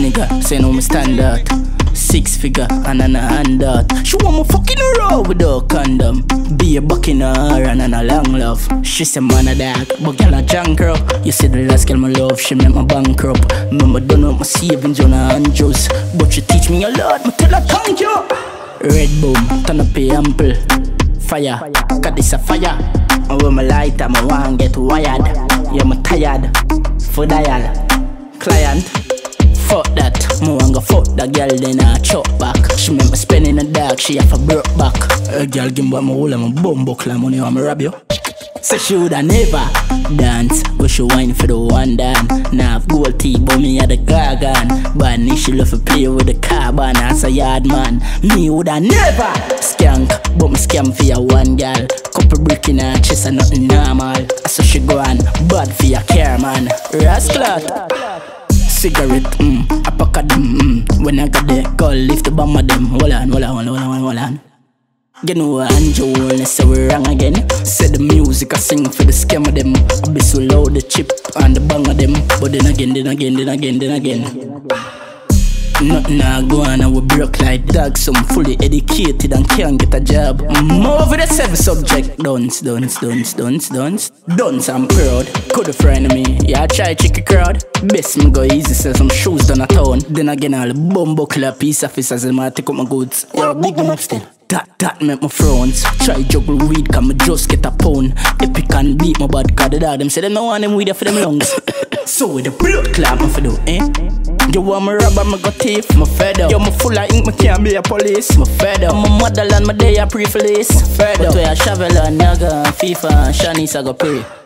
nigga, say no me standard. 6 figure and an under. She want me fucking raw without condom. Be a buck in her and an a long love. She say man a dog, but girl a jankro. You see the last girl my love, she make my bankrupt. Remember done up my savings on her handjus, but she teach me a lot, me tell her thank you. Red boom, turn up a ample. Fire, cause this a fire. And when my light and my one get wired. Yeah, me tired, for dial. Client, fuck that, me want go fuck that girl then I chop back. She make me spend in the dark, she have a broke back. A girl give me back my whole and my bum buckle money and me rob you. Say she woulda never dance, but she whine for the one dan. Now have gold teeth but me had a gargan. Bunny she love to play with the carbon as a yard man. Me woulda never skank, but me scam for your one girl. Couple brick in her chest and nothing normal. So she go on bad for your care man. Rascal. Cigarette, I pack a them, when I got the call, lift the bomb of them. Hold on. You know Anjo only say we wrong again. Said the music I sing for the scam of them. I be so loud the chip and the bang of them. But then again. Nothing I go on and we broke like dogs. Some fully educated and can't get a job. More over the seven subject. Dunce, I'm proud. Could a friend of me, yeah, I try tricky crowd. Best me go easy, sell some shoes down a town. Then again, all the bumbo club piece of faces and I take up my goods. Yeah, big them up still. That make my frowns. Try juggle weed, can me just get a pound. Epic and beat my bad card. The dog them say them no want them weed for them lungs. So with the blood clap, me for do, eh? You want me rob and me go thief, me fed up. Yo, me full of ink, me can't be a police, me fed up. My motherland, my day I pre-fleece, me fed up. But we a shovel and naga and FIFA and Shanice I go pay.